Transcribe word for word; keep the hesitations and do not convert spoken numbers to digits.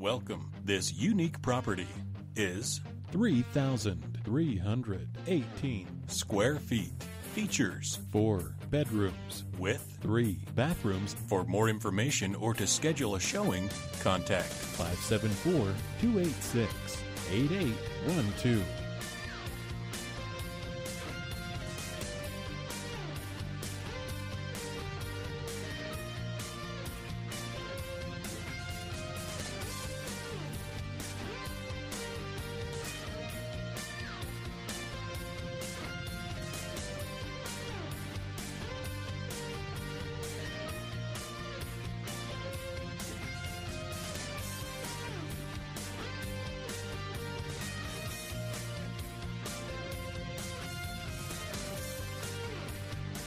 Welcome. This unique property is three thousand three hundred eighteen square feet. Features four bedrooms with three bathrooms. For more information or to schedule a showing, contact five seven four, two eight six, eight eight one two.